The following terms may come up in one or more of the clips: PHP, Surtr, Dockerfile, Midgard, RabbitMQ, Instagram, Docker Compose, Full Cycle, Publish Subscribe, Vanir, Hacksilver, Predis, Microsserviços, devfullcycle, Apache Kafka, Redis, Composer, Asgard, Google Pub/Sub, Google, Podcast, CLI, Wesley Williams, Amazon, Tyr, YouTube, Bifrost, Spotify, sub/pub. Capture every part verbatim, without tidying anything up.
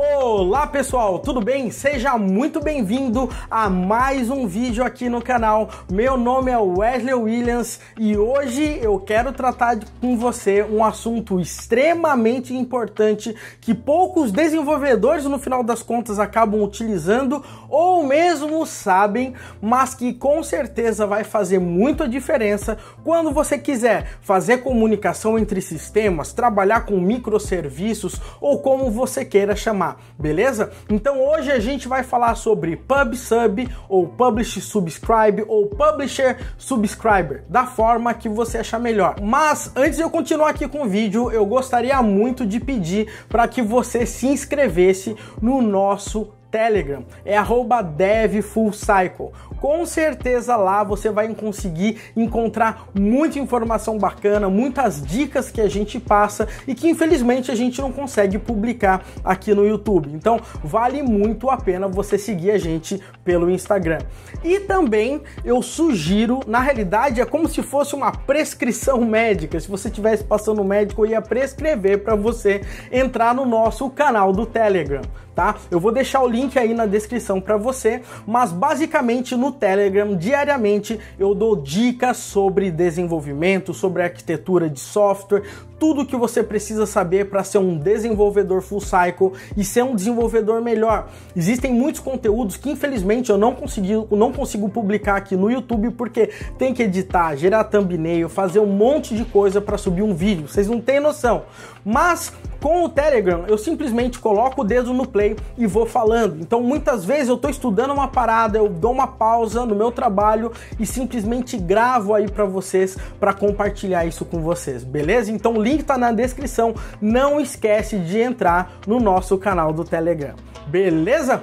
Olá pessoal, tudo bem? Seja muito bem-vindo a mais um vídeo aqui no canal. Meu nome é Wesley Williams e hoje eu quero tratar com você um assunto extremamente importante que poucos desenvolvedores no final das contas acabam utilizando ou mesmo sabem, mas que com certeza vai fazer muita diferença quando você quiser fazer comunicação entre sistemas, trabalhar com microsserviços ou como você queira chamar. Beleza? Então hoje a gente vai falar sobre Pub/Sub ou Publish Subscribe ou Publisher Subscriber, da forma que você achar melhor. Mas antes de eu continuar aqui com o vídeo, eu gostaria muito de pedir para que você se inscrevesse no nosso Telegram, é arroba dev Full Cycle. Com certeza lá você vai conseguir encontrar muita informação bacana, muitas dicas que a gente passa e que infelizmente a gente não consegue publicar aqui no YouTube. Então vale muito a pena você seguir a gente pelo Instagram. E também eu sugiro, na realidade é como se fosse uma prescrição médica, se você estivesse passando médico eu ia prescrever para você entrar no nosso canal do Telegram, tá? Eu vou deixar o link aí na descrição para você, mas basicamente no Telegram, diariamente, eu dou dicas sobre desenvolvimento, sobre arquitetura de software, tudo que você precisa saber para ser um desenvolvedor full cycle e ser um desenvolvedor melhor. Existem muitos conteúdos que infelizmente eu não consegui, não consigo publicar aqui no YouTube porque tem que editar, gerar thumbnail, fazer um monte de coisa para subir um vídeo, vocês não têm noção. Mas com o Telegram, eu simplesmente coloco o dedo no play e vou falando. Então, muitas vezes eu estou estudando uma parada, eu dou uma pausa no meu trabalho e simplesmente gravo aí para vocês, para compartilhar isso com vocês, beleza? Então, o link tá na descrição. Não esquece de entrar no nosso canal do Telegram, beleza?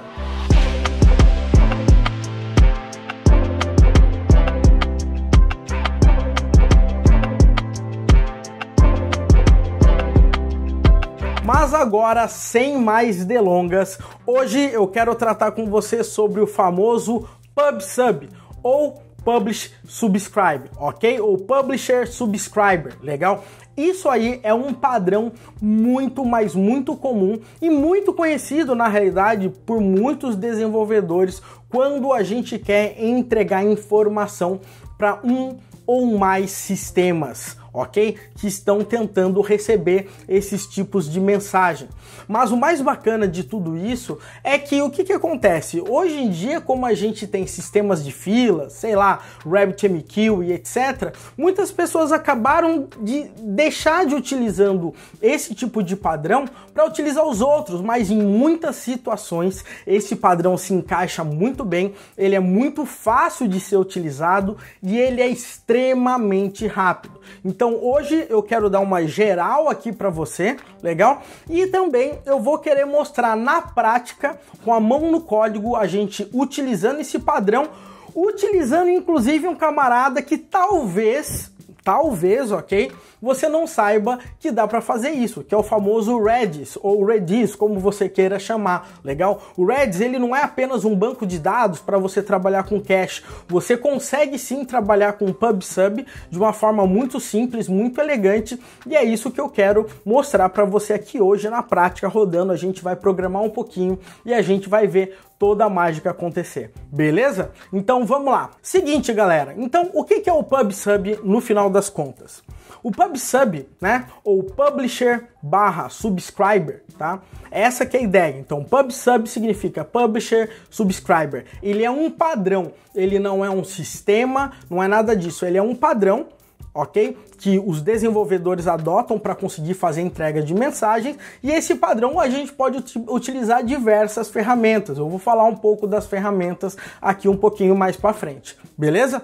Mas agora, sem mais delongas, hoje eu quero tratar com você sobre o famoso Pub/Sub ou Publish Subscribe, ok? Ou Publisher Subscriber, legal? Isso aí é um padrão muito, mas muito comum e muito conhecido, na realidade, por muitos desenvolvedores quando a gente quer entregar informação para um ou mais sistemas, ok? Que estão tentando receber esses tipos de mensagem. Mas o mais bacana de tudo isso é que o que, que acontece? Hoje em dia, como a gente tem sistemas de fila, sei lá, RabbitMQ e etcétera, muitas pessoas acabaram de deixar de utilizando esse tipo de padrão para utilizar os outros, mas em muitas situações esse padrão se encaixa muito bem, ele é muito fácil de ser utilizado e ele é extremamente rápido. Então, Então hoje eu quero dar uma geral aqui para você, legal? E também eu vou querer mostrar na prática, com a mão no código, a gente utilizando esse padrão, utilizando inclusive um camarada que talvez, talvez, ok? Você não saiba que dá para fazer isso, que é o famoso Redis, ou Redis, como você queira chamar, legal? O Redis, ele não é apenas um banco de dados para você trabalhar com cache, você consegue sim trabalhar com Pub/Sub de uma forma muito simples, muito elegante, e é isso que eu quero mostrar para você aqui hoje na prática, rodando, a gente vai programar um pouquinho e a gente vai ver toda a mágica acontecer, beleza? Então vamos lá. Seguinte, galera, então o que é o Pub/Sub no final das contas? O Pub/Sub, né, ou Publisher barra Subscriber, tá? Essa que é a ideia. Então, Pub/Sub significa Publisher Subscriber. Ele é um padrão, ele não é um sistema, não é nada disso, ele é um padrão, ok? Que os desenvolvedores adotam para conseguir fazer entrega de mensagens, e esse padrão a gente pode ut- utilizar diversas ferramentas. Eu vou falar um pouco das ferramentas aqui um pouquinho mais para frente, beleza?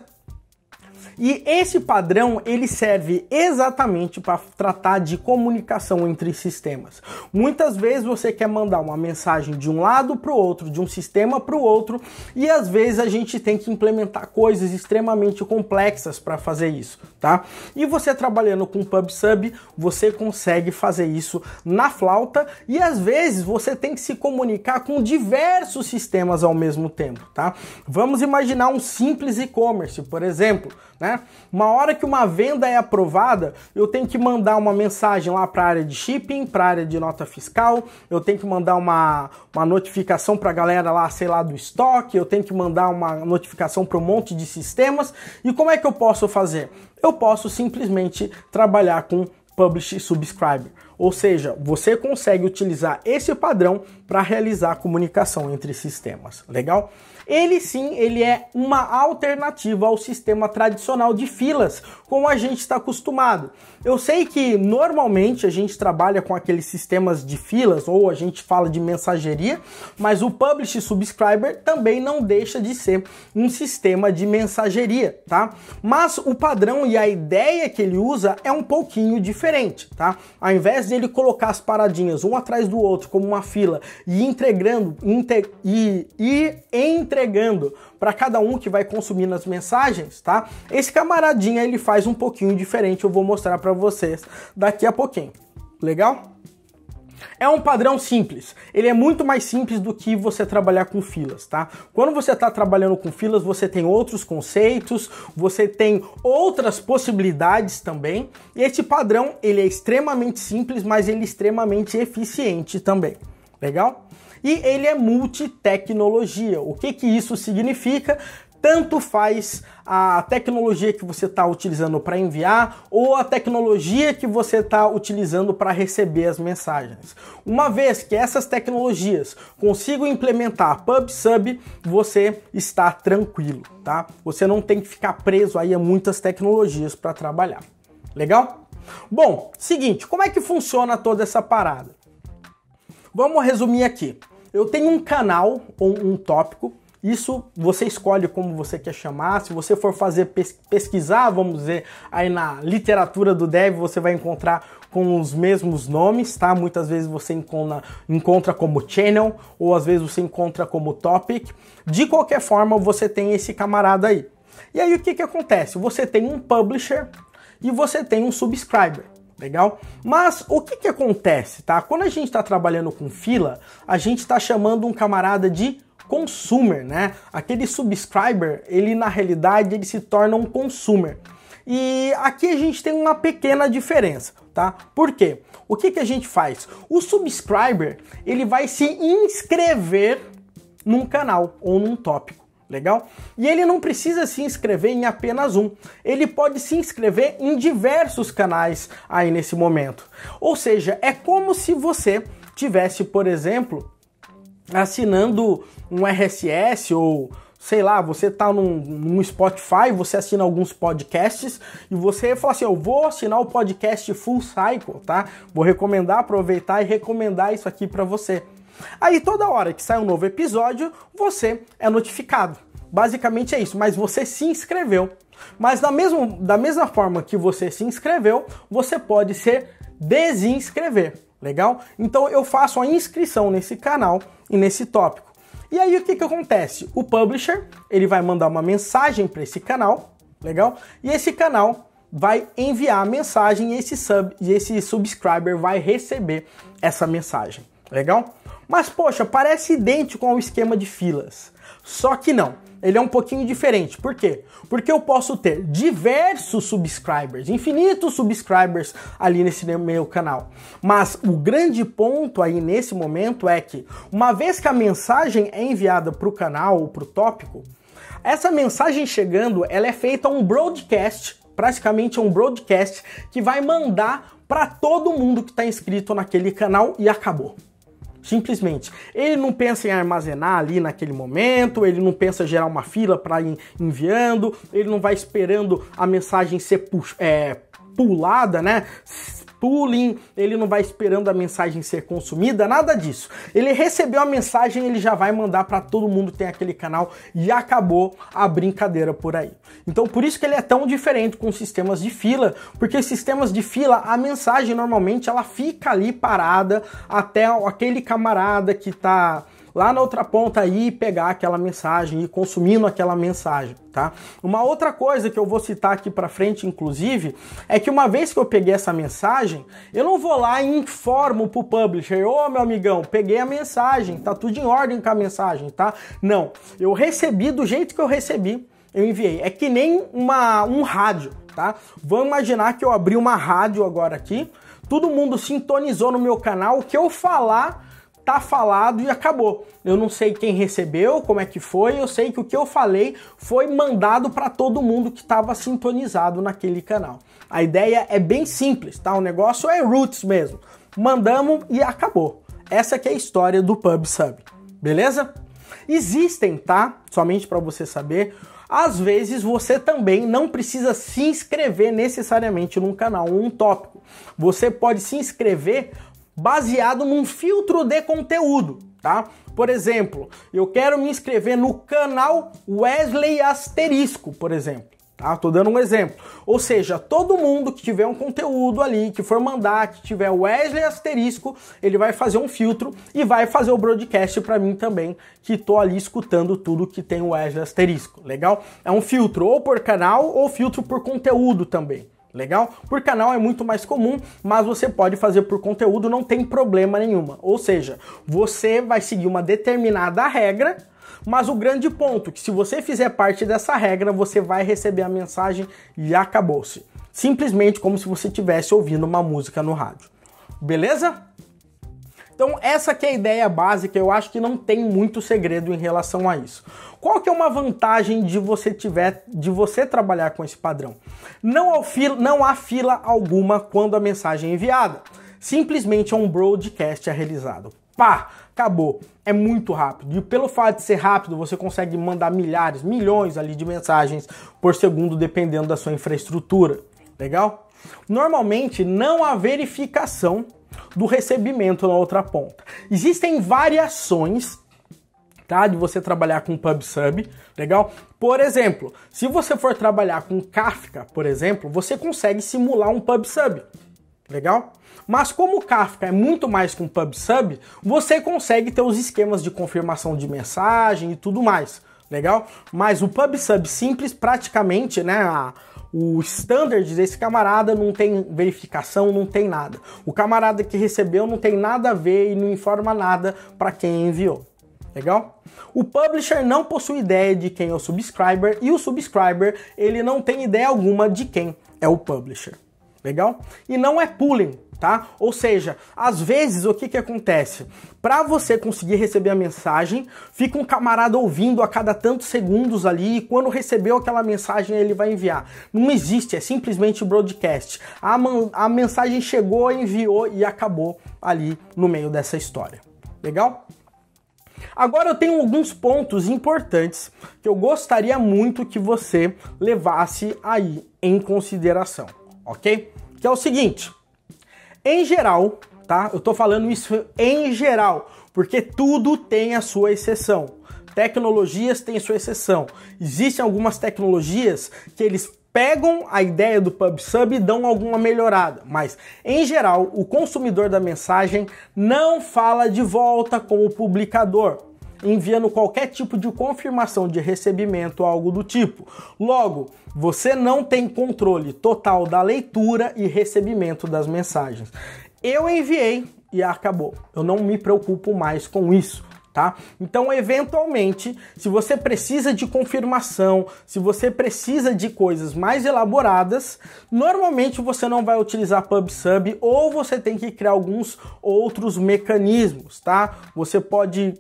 E esse padrão, ele serve exatamente para tratar de comunicação entre sistemas. Muitas vezes você quer mandar uma mensagem de um lado para o outro, de um sistema para o outro, e às vezes a gente tem que implementar coisas extremamente complexas para fazer isso, tá? E você trabalhando com Pub/Sub, você consegue fazer isso na flauta, e às vezes você tem que se comunicar com diversos sistemas ao mesmo tempo, tá? Vamos imaginar um simples e-commerce, por exemplo, né? né? Uma hora que uma venda é aprovada, eu tenho que mandar uma mensagem lá para a área de shipping, para a área de nota fiscal, eu tenho que mandar uma, uma notificação para a galera lá, sei lá, do estoque, eu tenho que mandar uma notificação para um monte de sistemas. E como é que eu posso fazer? Eu posso simplesmente trabalhar com Publish Subscribe. Ou seja, você consegue utilizar esse padrão para realizar a comunicação entre sistemas, legal? Ele sim, ele é uma alternativa ao sistema tradicional de filas, como a gente está acostumado. Eu sei que normalmente a gente trabalha com aqueles sistemas de filas, ou a gente fala de mensageria, mas o Publish Subscriber também não deixa de ser um sistema de mensageria, tá? Mas o padrão e a ideia que ele usa é um pouquinho diferente, tá? Ao invés de ele colocar as paradinhas um atrás do outro como uma fila e entregando inte, e, e entregando para cada um que vai consumindo as mensagens, tá? Esse camaradinha ele faz um pouquinho diferente, eu vou mostrar para vocês daqui a pouquinho. Legal? É um padrão simples, ele é muito mais simples do que você trabalhar com filas, tá? Quando você está trabalhando com filas, você tem outros conceitos, você tem outras possibilidades também. E esse padrão, ele é extremamente simples, mas ele é extremamente eficiente também, legal? E ele é multitecnologia. O que que isso significa? Tanto faz a tecnologia que você está utilizando para enviar ou a tecnologia que você está utilizando para receber as mensagens. Uma vez que essas tecnologias consigam implementar Pub/Sub, você está tranquilo, tá? Você não tem que ficar preso aí a muitas tecnologias para trabalhar. Legal? Bom, seguinte, como é que funciona toda essa parada? Vamos resumir aqui. Eu tenho um canal ou um tópico. Isso você escolhe como você quer chamar. Se você for fazer pesquisar, vamos dizer, aí na literatura do dev, você vai encontrar com os mesmos nomes, tá? Muitas vezes você encontra, encontra como channel, ou às vezes você encontra como topic. De qualquer forma, você tem esse camarada aí. E aí o que que acontece? Você tem um publisher e você tem um subscriber. Legal? Mas o que que acontece, tá? Quando a gente está trabalhando com fila, a gente está chamando um camarada de consumer, né? Aquele subscriber, ele na realidade ele se torna um consumer. E aqui a gente tem uma pequena diferença, tá? Por quê? O que que a gente faz? O subscriber, ele vai se inscrever num canal ou num tópico, legal? E ele não precisa se inscrever em apenas um. Ele pode se inscrever em diversos canais aí nesse momento. Ou seja, é como se você tivesse, por exemplo, assinando um R S S ou, sei lá, você tá num, num Spotify, você assina alguns podcasts e você fala assim, eu vou assinar o podcast Full Cycle, tá? Vou recomendar, aproveitar e recomendar isso aqui para você. Aí toda hora que sai um novo episódio, você é notificado. Basicamente é isso, mas você se inscreveu. Mas da mesma, da mesma forma que você se inscreveu, você pode se desinscrever. Legal? Então eu faço a inscrição nesse canal e nesse tópico. E aí o que que acontece? O publisher, ele vai mandar uma mensagem para esse canal, legal? E esse canal vai enviar a mensagem e esse sub e esse subscriber vai receber essa mensagem, legal? Mas poxa, parece idêntico ao esquema de filas. Só que não. Ele é um pouquinho diferente. Por quê? Porque eu posso ter diversos subscribers, infinitos subscribers ali nesse meu canal. Mas o grande ponto aí nesse momento é que, uma vez que a mensagem é enviada para o canal ou para o tópico, essa mensagem chegando, ela é feita um broadcast, praticamente um broadcast que vai mandar para todo mundo que está inscrito naquele canal e acabou. Simplesmente. Ele não pensa em armazenar ali naquele momento, ele não pensa em gerar uma fila para ir enviando, ele não vai esperando a mensagem ser é, pulada, né? Pulling, ele não vai esperando a mensagem ser consumida, nada disso. Ele recebeu a mensagem, ele já vai mandar para todo mundo que tem aquele canal e acabou a brincadeira por aí. Então por isso que ele é tão diferente com sistemas de fila, porque sistemas de fila, a mensagem normalmente ela fica ali parada até aquele camarada que tá lá na outra ponta aí pegar aquela mensagem e consumindo aquela mensagem, tá? Uma outra coisa que eu vou citar aqui pra frente, inclusive, é que uma vez que eu peguei essa mensagem, eu não vou lá e informo pro publisher, ô, meu amigão, peguei a mensagem, tá tudo em ordem com a mensagem, tá? Não, eu recebi do jeito que eu recebi, eu enviei. É que nem uma, um rádio, tá? Vamos imaginar que eu abri uma rádio agora aqui, todo mundo sintonizou no meu canal, o que eu falar tá falado e acabou. Eu não sei quem recebeu, como é que foi, eu sei que o que eu falei foi mandado para todo mundo que estava sintonizado naquele canal. A ideia é bem simples, tá? O negócio é roots mesmo. Mandamos e acabou. Essa que é a história do Pub/Sub, beleza? Existem, tá? Somente para você saber, às vezes você também não precisa se inscrever necessariamente num canal ou um tópico. Você pode se inscrever baseado num filtro de conteúdo, tá? Por exemplo, eu quero me inscrever no canal Wesley Asterisco, por exemplo, tá? Tô dando um exemplo. Ou seja, todo mundo que tiver um conteúdo ali, que for mandar, que tiver Wesley Asterisco, ele vai fazer um filtro e vai fazer o broadcast para mim também, que tô ali escutando tudo que tem Wesley Asterisco, legal? É um filtro ou por canal ou filtro por conteúdo também. Legal? Por canal é muito mais comum, mas você pode fazer por conteúdo, não tem problema nenhuma. Ou seja, você vai seguir uma determinada regra, mas o grande ponto é que se você fizer parte dessa regra, você vai receber a mensagem e acabou-se. Simplesmente como se você estivesse ouvindo uma música no rádio. Beleza? Então essa que é a ideia básica, eu acho que não tem muito segredo em relação a isso. Qual que é uma vantagem de você tiver, de você trabalhar com esse padrão? Não há fila, não há fila alguma quando a mensagem é enviada. Simplesmente um broadcast é realizado. Pá, acabou. É muito rápido. E pelo fato de ser rápido, você consegue mandar milhares, milhões ali de mensagens por segundo, dependendo da sua infraestrutura. Legal? Normalmente não há verificação do recebimento na outra ponta. Existem variações, tá, de você trabalhar com Pub/Sub, legal? Por exemplo, se você for trabalhar com Kafka, por exemplo, você consegue simular um Pub/Sub, legal? Mas como o Kafka é muito mais que um Pub/Sub, você consegue ter os esquemas de confirmação de mensagem e tudo mais, legal? Mas o Pub/Sub simples, praticamente, né, a o standard desse camarada não tem verificação, não tem nada. O camarada que recebeu não tem nada a ver e não informa nada para quem enviou. Legal? O publisher não possui ideia de quem é o subscriber e o subscriber ele não tem ideia alguma de quem é o publisher. Legal? E não é pooling, tá? Ou seja, às vezes o que que acontece? Para você conseguir receber a mensagem, fica um camarada ouvindo a cada tantos segundos ali e quando recebeu aquela mensagem ele vai enviar. Não existe, é simplesmente broadcast. A, a mensagem chegou, enviou e acabou ali no meio dessa história. Legal? Agora eu tenho alguns pontos importantes que eu gostaria muito que você levasse aí em consideração. Ok? Que é o seguinte, em geral, tá? Eu tô falando isso em geral, porque tudo tem a sua exceção. Tecnologias têm sua exceção. Existem algumas tecnologias que eles pegam a ideia do Pub/Sub e dão alguma melhorada, mas em geral, o consumidor da mensagem não fala de volta com o publicador, enviando qualquer tipo de confirmação de recebimento ou algo do tipo. Logo, você não tem controle total da leitura e recebimento das mensagens. Eu enviei e acabou. Eu não me preocupo mais com isso, tá? Então, eventualmente, se você precisa de confirmação, se você precisa de coisas mais elaboradas, normalmente você não vai utilizar Pub/Sub ou você tem que criar alguns outros mecanismos, tá? Você pode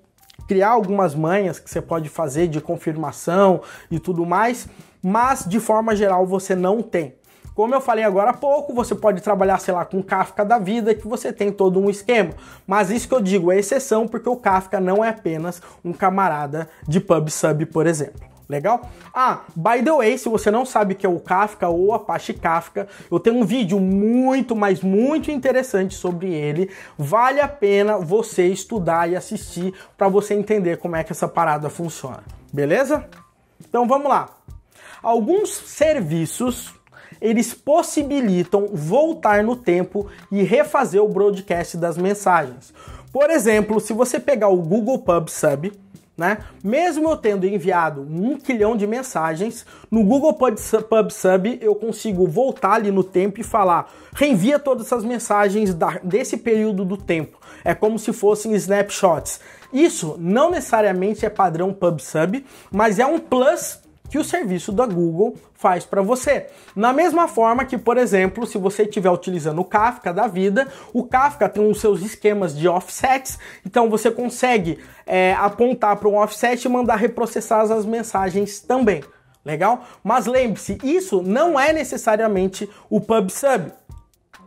criar algumas manhas que você pode fazer de confirmação e tudo mais, mas de forma geral você não tem. Como eu falei agora há pouco, você pode trabalhar, sei lá, com Kafka da vida, que você tem todo um esquema. Mas isso que eu digo é exceção, porque o Kafka não é apenas um camarada de Pub/Sub, por exemplo. Legal? Ah, by the way, se você não sabe o que é o Kafka ou Apache Kafka, eu tenho um vídeo muito, mas muito interessante sobre ele. Vale a pena você estudar e assistir para você entender como é que essa parada funciona. Beleza? Então vamos lá. Alguns serviços, eles possibilitam voltar no tempo e refazer o broadcast das mensagens. Por exemplo, se você pegar o Google Pub/Sub, né? Mesmo eu tendo enviado um quilhão de mensagens, no Google Pub/Sub eu consigo voltar ali no tempo e falar, reenvia todas essas mensagens da, desse período do tempo. É como se fossem snapshots. Isso não necessariamente é padrão Pub/Sub, mas é um plus que o serviço da Google faz para você. Na mesma forma que, por exemplo, se você estiver utilizando o Kafka da vida, o Kafka tem os seus esquemas de offsets, então você consegue é, apontar para um offset e mandar reprocessar as mensagens também. Legal? Mas lembre-se, isso não é necessariamente o Pub/Sub.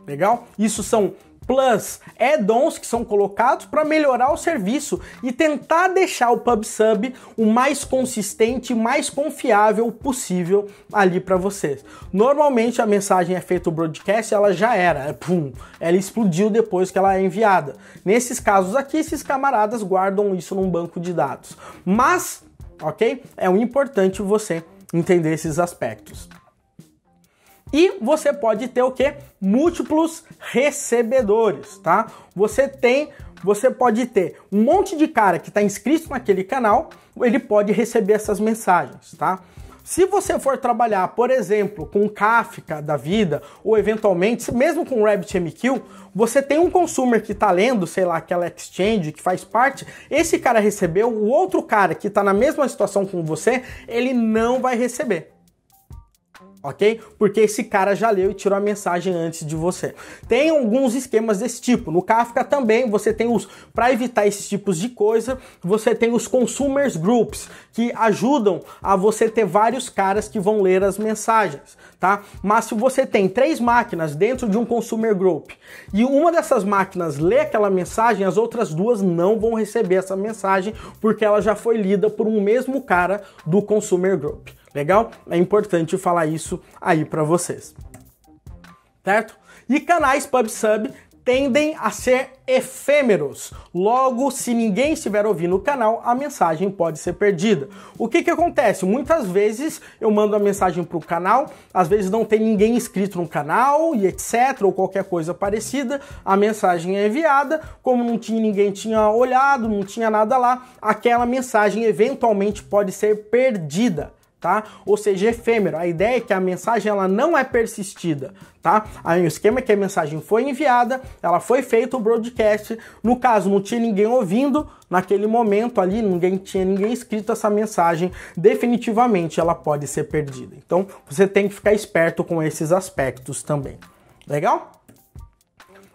Legal? Isso são plus add-ons que são colocados para melhorar o serviço e tentar deixar o Pub/Sub o mais consistente, mais confiável possível ali para vocês. Normalmente a mensagem é feita o broadcast, ela já era, pum, ela explodiu depois que ela é enviada. Nesses casos aqui, esses camaradas guardam isso num banco de dados. Mas, ok? É importante você entender esses aspectos. E você pode ter o que? Múltiplos recebedores, tá? Você tem, você pode ter um monte de cara que está inscrito naquele canal, ele pode receber essas mensagens, tá? Se você for trabalhar, por exemplo, com Kafka da vida, ou eventualmente, mesmo com RabbitMQ, você tem um consumer que está lendo, sei lá, aquela exchange que faz parte, esse cara recebeu, o outro cara que está na mesma situação com você, ele não vai receber. Ok? Porque esse cara já leu e tirou a mensagem antes de você. Tem alguns esquemas desse tipo. No Kafka também você tem os, para evitar esses tipos de coisa, você tem os consumers groups, que ajudam a você ter vários caras que vão ler as mensagens, tá? Mas se você tem três máquinas dentro de um consumer group e uma dessas máquinas lê aquela mensagem, as outras duas não vão receber essa mensagem porque ela já foi lida por um mesmo cara do consumer group. Legal? É importante falar isso aí para vocês. Certo? E canais Pub/Sub tendem a ser efêmeros. Logo, se ninguém estiver ouvindo o canal, a mensagem pode ser perdida. O que que acontece? Muitas vezes eu mando a mensagem para o canal, às vezes não tem ninguém inscrito no canal e etcétera, ou qualquer coisa parecida, a mensagem é enviada, como não tinha ninguém tinha olhado, não tinha nada lá, aquela mensagem eventualmente pode ser perdida. Tá? Ou seja, efêmero. A ideia é que a mensagem ela não é persistida, tá? Aí o esquema é que a mensagem foi enviada, ela foi feita o broadcast, no caso não tinha ninguém ouvindo, naquele momento ali ninguém tinha ninguém escrito essa mensagem, definitivamente ela pode ser perdida. Então você tem que ficar esperto com esses aspectos também. Legal?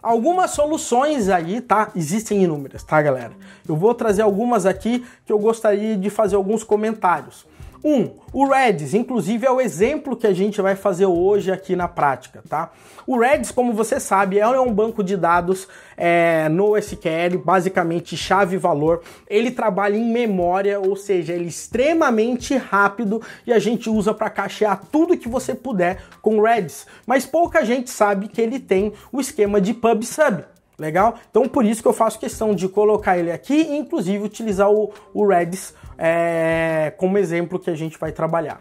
Algumas soluções aí, tá? Existem inúmeras, tá, galera? Eu vou trazer algumas aqui que eu gostaria de fazer alguns comentários. Um, o Redis, inclusive é o exemplo que a gente vai fazer hoje aqui na prática, tá? O Redis, como você sabe, é um banco de dados é, no S Q L, basicamente chave e valor. Ele trabalha em memória, ou seja, ele é extremamente rápido e a gente usa para cachear tudo que você puder com o Redis. Mas pouca gente sabe que ele tem o esquema de Pub/Sub. Legal? Então por isso que eu faço questão de colocar ele aqui e inclusive utilizar o, o Redis é, como exemplo que a gente vai trabalhar.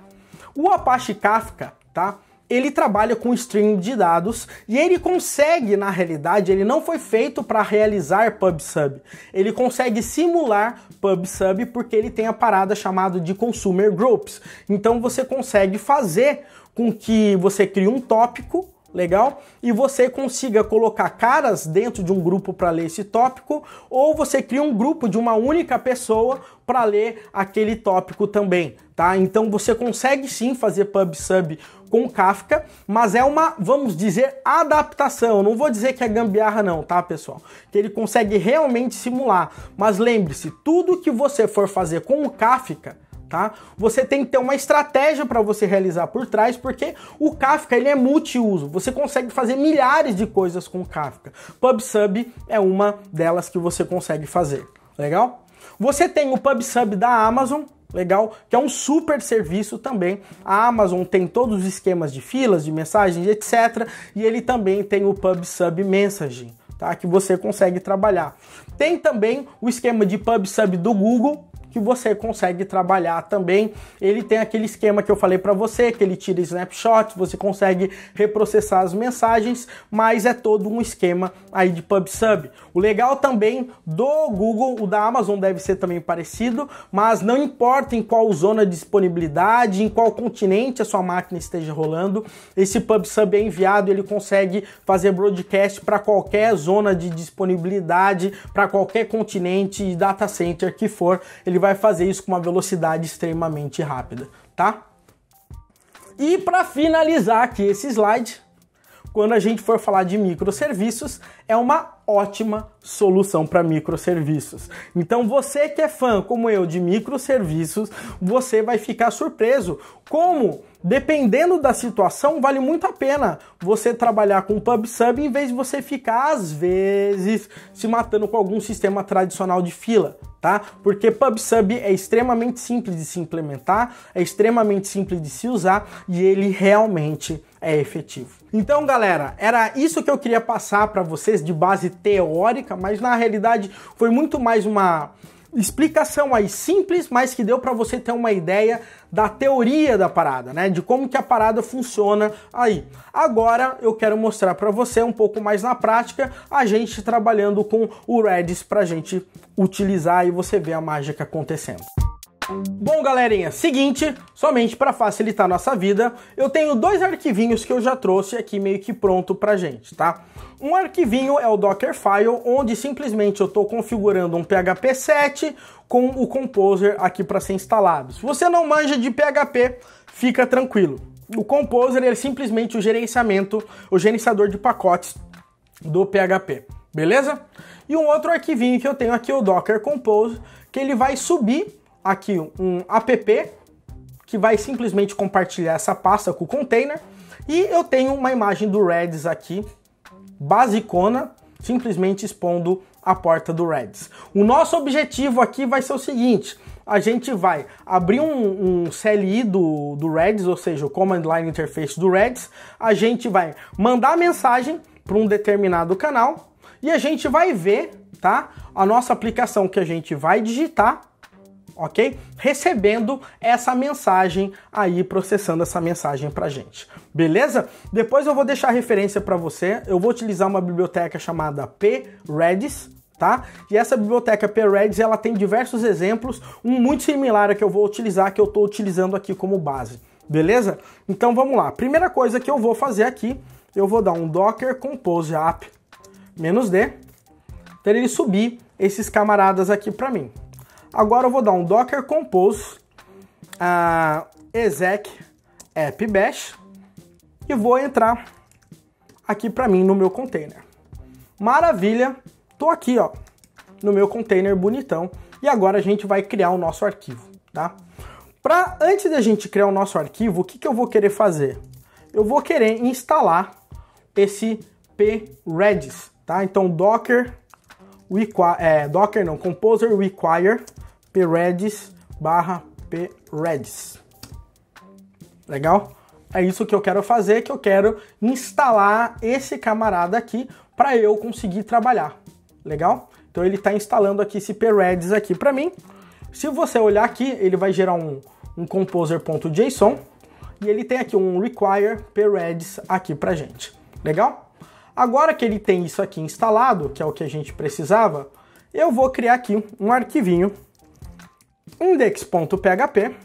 O Apache Kafka, tá? Ele trabalha com stream de dados e ele consegue, na realidade, ele não foi feito para realizar Pub/Sub. Ele consegue simular Pub/Sub porque ele tem a parada chamada de Consumer Groups. Então você consegue fazer com que você crie um tópico, legal? E você consiga colocar caras dentro de um grupo para ler esse tópico, ou você cria um grupo de uma única pessoa para ler aquele tópico também, tá? Então você consegue sim fazer Pub/Sub com Kafka, mas é uma, vamos dizer, adaptação. Não vou dizer que é gambiarra não, tá, pessoal? Que ele consegue realmente simular. Mas lembre-se, tudo que você for fazer com o Kafka, tá? Você tem que ter uma estratégia para você realizar por trás, porque o Kafka ele é multiuso, você consegue fazer milhares de coisas com o Kafka. Pub/Sub é uma delas que você consegue fazer, legal? Você tem o Pub/Sub da Amazon, legal? Que é um super serviço também. A Amazon tem todos os esquemas de filas, de mensagens, etcétera. E ele também tem o Pub/Sub Messaging, tá? Que você consegue trabalhar. Tem também o esquema de Pub/Sub do Google, que você consegue trabalhar também. Ele tem aquele esquema que eu falei para você, que ele tira snapshot, você consegue reprocessar as mensagens, mas é todo um esquema aí de Pub/Sub. O legal também do Google, o da Amazon deve ser também parecido, mas não importa em qual zona de disponibilidade, em qual continente a sua máquina esteja rolando, esse Pub/Sub é enviado, ele consegue fazer broadcast para qualquer zona de disponibilidade, para qualquer continente e data center que for, ele vai fazer isso com uma velocidade extremamente rápida, tá? E para finalizar aqui esse slide, quando a gente for falar de microserviços, é uma ótima solução para microserviços. Então você que é fã, como eu, de microserviços, você vai ficar surpreso como, dependendo da situação, vale muito a pena você trabalhar com Pub/Sub em vez de você ficar, às vezes, se matando com algum sistema tradicional de fila, tá? Porque Pub/Sub é extremamente simples de se implementar, é extremamente simples de se usar e ele realmente é efetivo. Então, galera, era isso que eu queria passar para vocês de base teórica, mas na realidade foi muito mais uma explicação aí simples, mas que deu para você ter uma ideia da teoria da parada, né? De como que a parada funciona aí. Agora eu quero mostrar para você um pouco mais na prática, a gente trabalhando com o Redis para a gente utilizar e você ver a mágica acontecendo. Bom, galerinha, seguinte, somente para facilitar nossa vida, eu tenho dois arquivinhos que eu já trouxe aqui meio que pronto pra gente, tá? Um arquivinho é o Dockerfile, onde simplesmente eu tô configurando um P H P sete com o Composer aqui para ser instalado. Se você não manja de P H P, fica tranquilo. O Composer é simplesmente o gerenciamento, o gerenciador de pacotes do P H P, beleza? E um outro arquivinho que eu tenho aqui é o Docker Compose, que ele vai subir aqui um app que vai simplesmente compartilhar essa pasta com o container, e eu tenho uma imagem do Redis aqui, basicona, simplesmente expondo a porta do Redis. O nosso objetivo aqui vai ser o seguinte: a gente vai abrir um, um C L I do, do Redis, ou seja, o Command Line Interface do Redis, a gente vai mandar mensagem para um determinado canal, e a gente vai ver, tá, a nossa aplicação que a gente vai digitar, ok? Recebendo essa mensagem aí, processando essa mensagem pra gente, beleza? Depois eu vou deixar a referência para você, eu vou utilizar uma biblioteca chamada Predis, tá? E essa biblioteca Predis, ela tem diversos exemplos, um muito similar a que eu vou utilizar, que eu tô utilizando aqui como base, beleza? Então vamos lá, primeira coisa que eu vou fazer aqui, eu vou dar um docker compose app -d, para ele subir esses camaradas aqui pra mim. Agora eu vou dar um docker compose uh, exec app bash e vou entrar aqui para mim no meu container. Maravilha, tô aqui, ó, no meu container bonitão, e agora a gente vai criar o nosso arquivo, tá? Para antes da gente criar o nosso arquivo, o que que eu vou querer fazer? Eu vou querer instalar esse P-Redis, tá? Então docker require, é, docker não, composer require Predis barra Predis. Legal? É isso que eu quero fazer, que eu quero instalar esse camarada aqui para eu conseguir trabalhar. Legal? Então ele está instalando aqui esse Predis aqui para mim. Se você olhar aqui, ele vai gerar um, um composer.json e ele tem aqui um require Predis aqui para gente. Legal? Agora que ele tem isso aqui instalado, que é o que a gente precisava, eu vou criar aqui um arquivinho index.php.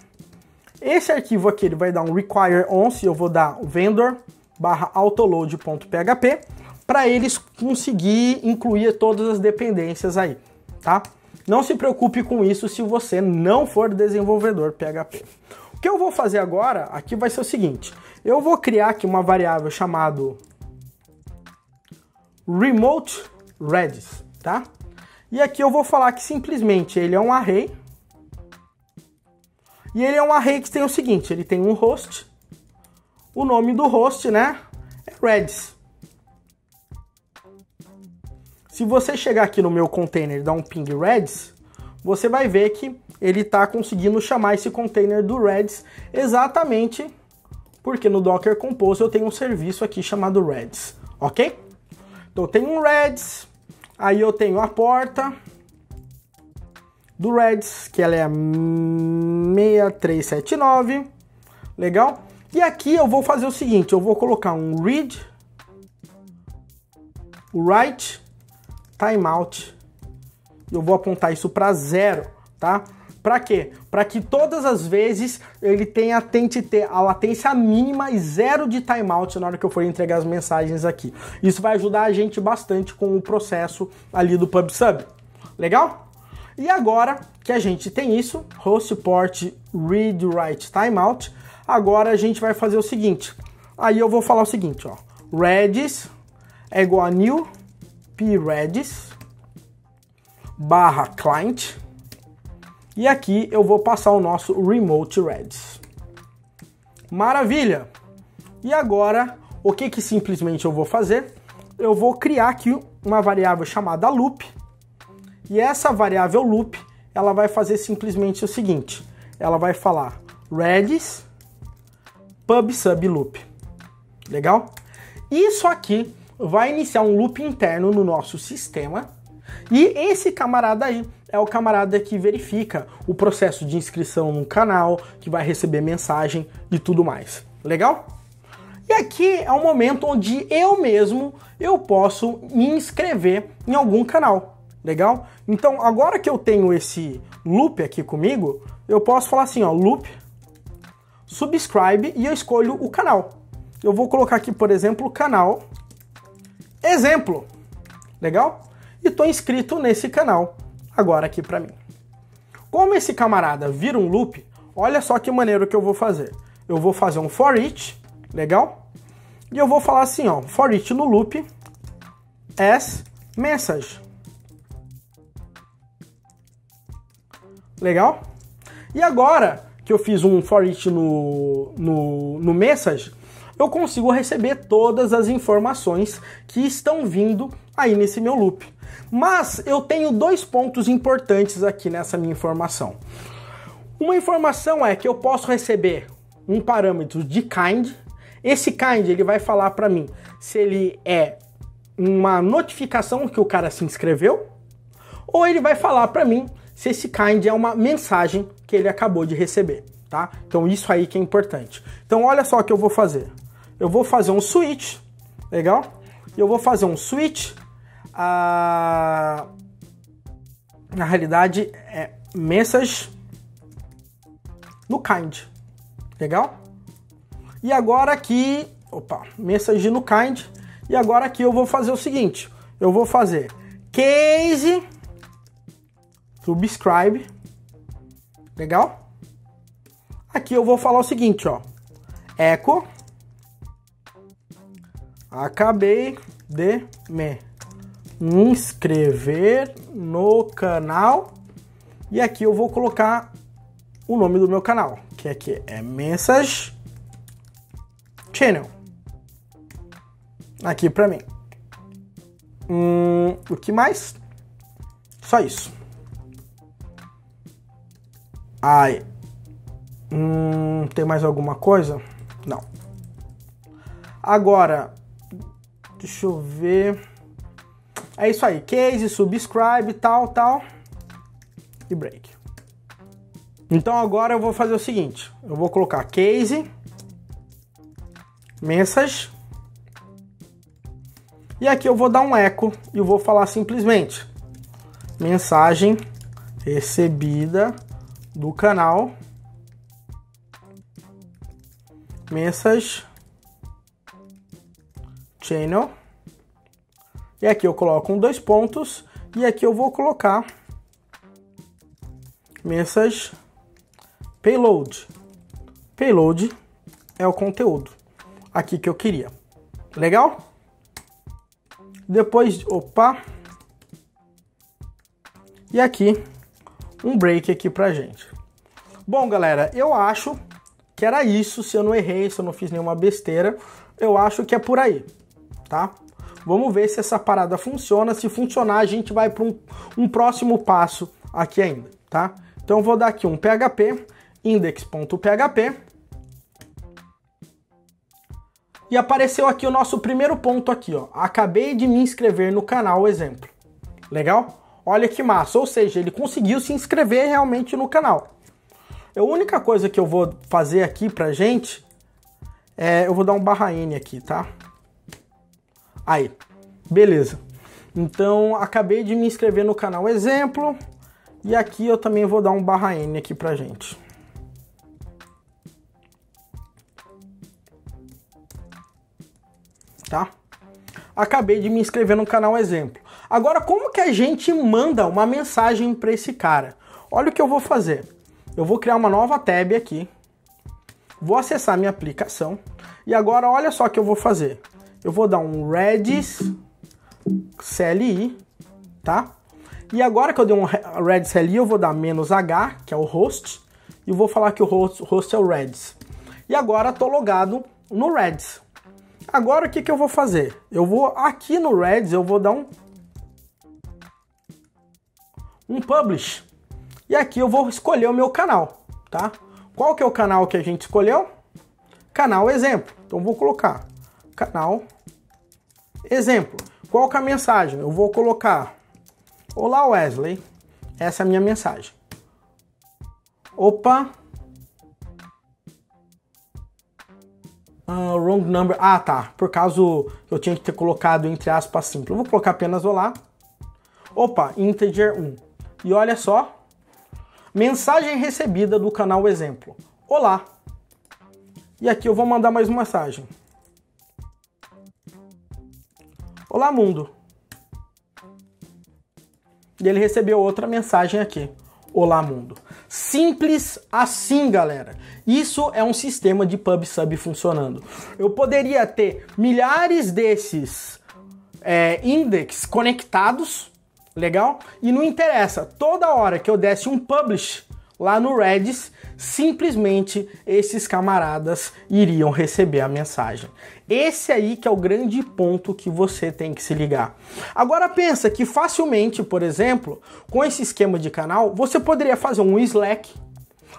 Esse arquivo aqui ele vai dar um require once, eu vou dar vendor barra autoload.php para eles conseguir incluir todas as dependências aí, tá? Não se preocupe com isso se você não for desenvolvedor P H P. O que eu vou fazer agora aqui vai ser o seguinte: eu vou criar aqui uma variável chamada Remote Redis, tá? E aqui eu vou falar que simplesmente ele é um array, e ele é um array que tem o seguinte, ele tem um host, o nome do host, né, é Redis. Se você chegar aqui no meu container e dar um ping Redis, você vai ver que ele tá conseguindo chamar esse container do Redis exatamente porque no Docker Compose eu tenho um serviço aqui chamado Redis, ok? Então eu tenho um Redis, aí eu tenho a porta do Redis, que ela é seis três sete nove, legal? E aqui eu vou fazer o seguinte, eu vou colocar um read, write, timeout, eu vou apontar isso para zero, tá? Para quê? Para que todas as vezes ele tenha, tente ter a latência mínima e zero de timeout na hora que eu for entregar as mensagens aqui. Isso vai ajudar a gente bastante com o processo ali do Pub/Sub. Legal? E agora que a gente tem isso, host port read write timeout, agora a gente vai fazer o seguinte. Aí eu vou falar o seguinte, ó, Redis é igual a new predis barra client, e aqui eu vou passar o nosso remote Redis. Maravilha! E agora, o que que simplesmente eu vou fazer? Eu vou criar aqui uma variável chamada loop, e essa variável loop, ela vai fazer simplesmente o seguinte, ela vai falar Redis pub/Sub loop, legal? Isso aqui vai iniciar um loop interno no nosso sistema, e esse camarada aí é o camarada que verifica o processo de inscrição no canal, que vai receber mensagem e tudo mais, legal? E aqui é o momento onde eu mesmo, eu posso me inscrever em algum canal, legal? Então, agora que eu tenho esse loop aqui comigo, eu posso falar assim, ó, loop, subscribe, e eu escolho o canal. Eu vou colocar aqui, por exemplo, canal, exemplo, legal? E tô inscrito nesse canal, agora aqui para mim. Como esse camarada vira um loop, olha só que maneiro que eu vou fazer. Eu vou fazer um for each, legal? E eu vou falar assim, ó, for each no loop as message. Legal? E agora que eu fiz um for each no, no, no message, eu consigo receber todas as informações que estão vindo aí nesse meu loop. Mas eu tenho dois pontos importantes aqui nessa minha informação. Uma informação é que eu posso receber um parâmetro de kind. Esse kind ele vai falar para mim se ele é uma notificação que o cara se inscreveu, ou ele vai falar para mim se esse kind é uma mensagem que ele acabou de receber, tá? Então isso aí que é importante. Então olha só o que eu vou fazer. Eu vou fazer um switch, legal? Eu vou fazer um switch, a... na realidade é message no kind, legal? E agora aqui, opa, message no kind, e agora aqui eu vou fazer o seguinte, eu vou fazer case subscribe, legal? Aqui eu vou falar o seguinte, ó, echo, acabei de me inscrever no canal, e aqui eu vou colocar o nome do meu canal, que aqui é message channel, aqui pra mim. Hum, o que mais? Só isso. Ai, hum, tem mais alguma coisa? Não. Agora, deixa eu ver. É isso aí, case, subscribe, tal, tal, e break. Então agora eu vou fazer o seguinte, eu vou colocar case, message, e aqui eu vou dar um echo, e eu vou falar simplesmente, mensagem recebida do canal, message, channel, e aqui eu coloco um dois pontos, e aqui eu vou colocar message payload. Payload é o conteúdo aqui que eu queria. Legal? Depois, opa. E aqui um break aqui pra gente. Bom, galera, eu acho que era isso, se eu não errei, se eu não fiz nenhuma besteira, eu acho que é por aí, tá? Vamos ver se essa parada funciona. Se funcionar, a gente vai para um, um próximo passo aqui ainda, tá? Então eu vou dar aqui um P H P, index.php, e apareceu aqui o nosso primeiro ponto aqui, ó. Acabei de me inscrever no canal, exemplo. Legal? Olha que massa, ou seja, ele conseguiu se inscrever realmente no canal. A única coisa que eu vou fazer aqui pra gente, é, eu vou dar um barra N aqui, tá? Aí, beleza. Então, acabei de me inscrever no canal exemplo, e aqui eu também vou dar um barra N aqui pra gente. Tá? Acabei de me inscrever no canal exemplo. Agora, como que a gente manda uma mensagem para esse cara? Olha o que eu vou fazer. Eu vou criar uma nova tab aqui. Vou acessar minha aplicação. E agora, olha só o que eu vou fazer. Eu vou dar um Redis C L I, tá? E agora que eu dei um Redis C L I, eu vou dar menos agá, que é o host. E vou falar que o host, host é o Redis. E agora estou logado no Redis. Agora o que, que eu vou fazer? Eu vou aqui no Redis, eu vou dar um, um Publish. E aqui eu vou escolher o meu canal, tá? Qual que é o canal que a gente escolheu? Canal exemplo. Então vou colocar canal exemplo. Qual que é a mensagem? Eu vou colocar: olá Wesley, essa é a minha mensagem. Opa. Uh, wrong number. Ah, tá. Por caso eu tinha que ter colocado entre aspas simples. Eu vou colocar apenas olá. Opa, integer um. E olha só. Mensagem recebida do canal exemplo. Olá. E aqui eu vou mandar mais uma mensagem. Olá, mundo. E ele recebeu outra mensagem aqui. Olá, mundo. Simples assim, galera. Isso é um sistema de pub/sub funcionando. Eu poderia ter milhares desses é, index conectados, legal? E não interessa, toda hora que eu desse um publish lá no Redis, simplesmente esses camaradas iriam receber a mensagem. Esse aí que é o grande ponto que você tem que se ligar. Agora pensa que facilmente, por exemplo, com esse esquema de canal, você poderia fazer um Slack,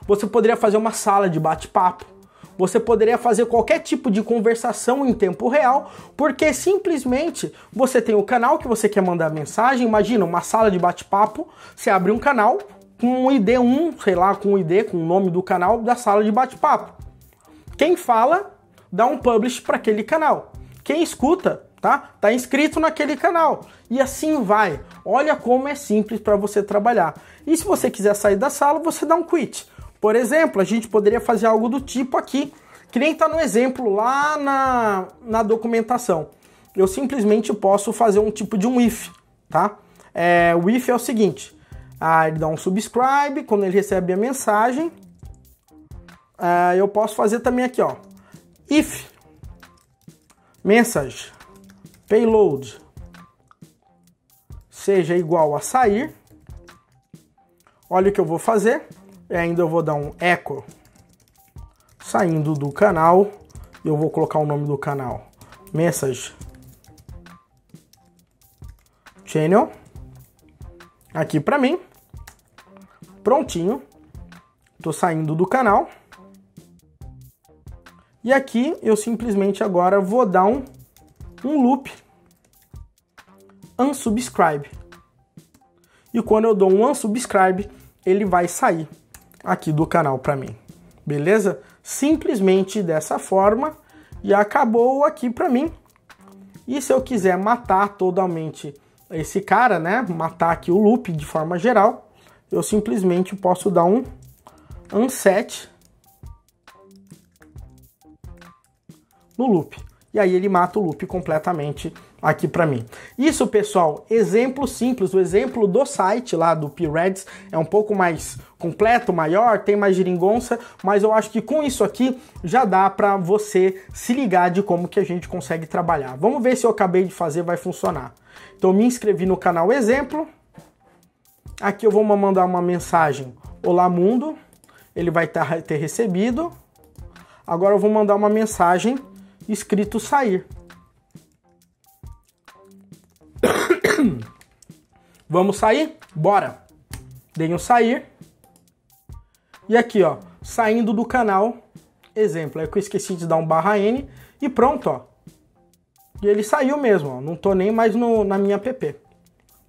você poderia fazer uma sala de bate-papo, você poderia fazer qualquer tipo de conversação em tempo real, porque simplesmente você tem o canal que você quer mandar mensagem, imagina uma sala de bate-papo, você abre um canal, com um I D um, sei lá, com um I D, com o nome do canal da sala de bate-papo. Quem fala, dá um publish para aquele canal. Quem escuta, tá? Tá inscrito naquele canal. E assim vai. Olha como é simples para você trabalhar. E se você quiser sair da sala, você dá um quit. Por exemplo, a gente poderia fazer algo do tipo aqui, que nem tá no exemplo lá na, na documentação. Eu simplesmente posso fazer um tipo de um if, tá? É, o if é o seguinte... Ah, ele dá um subscribe, quando ele recebe a mensagem, ah, eu posso fazer também aqui, ó, if, message, payload, seja igual a sair, olha o que eu vou fazer, e ainda eu vou dar um echo, saindo do canal, eu vou colocar o nome do canal, message, channel, aqui pra mim, prontinho, tô saindo do canal, e aqui eu simplesmente agora vou dar um, um loop, unsubscribe, e quando eu dou um unsubscribe, ele vai sair aqui do canal pra mim, beleza? Simplesmente dessa forma, e acabou aqui pra mim, e se eu quiser matar totalmente esse cara, né, matar aqui o loop de forma geral, eu simplesmente posso dar um unset no loop. E aí ele mata o loop completamente aqui para mim. Isso, pessoal, exemplo simples. O exemplo do site lá do P Redis é um pouco mais completo, maior, tem mais geringonça, mas eu acho que com isso aqui já dá para você se ligar de como que a gente consegue trabalhar. Vamos ver se eu acabei de fazer vai funcionar. Então me inscrevi no canal exemplo, aqui eu vou mandar uma mensagem, olá mundo, ele vai ter recebido, agora eu vou mandar uma mensagem escrito sair. Vamos sair? Bora! Dei um sair, e aqui ó, saindo do canal exemplo, é que eu esqueci de dar um barra N, e pronto ó. E ele saiu mesmo, ó. Não tô nem mais no, na minha app.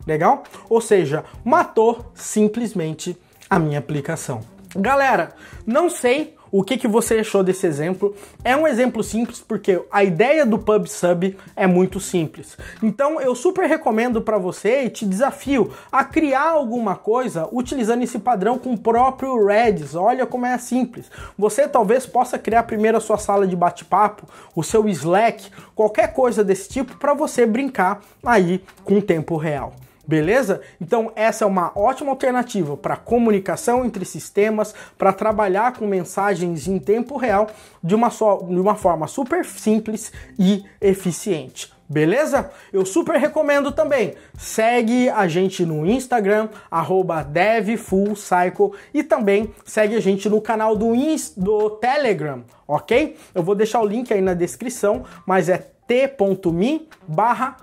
Legal? Ou seja, matou simplesmente a minha aplicação. Galera, não sei o que, que você achou desse exemplo. É um exemplo simples porque a ideia do Pub/Sub é muito simples. Então eu super recomendo para você e te desafio a criar alguma coisa utilizando esse padrão com o próprio Redis. Olha como é simples. Você talvez possa criar primeiro a sua sala de bate-papo, o seu Slack, qualquer coisa desse tipo para você brincar aí com o tempo real. Beleza? Então essa é uma ótima alternativa para comunicação entre sistemas, para trabalhar com mensagens em tempo real de uma, só, de uma forma super simples e eficiente. Beleza? Eu super recomendo também. Segue a gente no Instagram, arroba devfullcycle, e também segue a gente no canal do, do Telegram, ok? Eu vou deixar o link aí na descrição, mas é t.me barra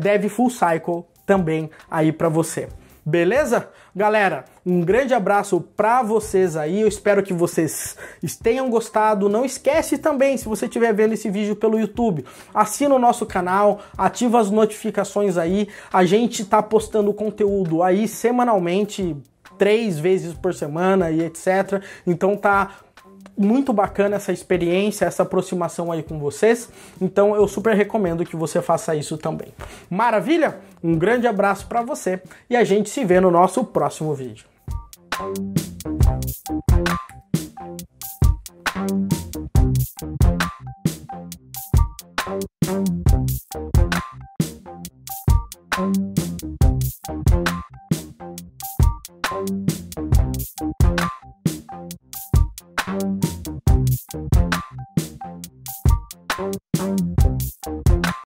devfullcycle. Também aí para você. Beleza? Galera, um grande abraço para vocês aí, eu espero que vocês tenham gostado. Não esquece também, se você estiver vendo esse vídeo pelo YouTube, assina o nosso canal, ativa as notificações aí, a gente tá postando conteúdo aí semanalmente, três vezes por semana e etcétera. Então tá muito bacana essa experiência, essa aproximação aí com vocês, então eu super recomendo que você faça isso também. Maravilha? Um grande abraço para você e a gente se vê no nosso próximo vídeo. Thank you.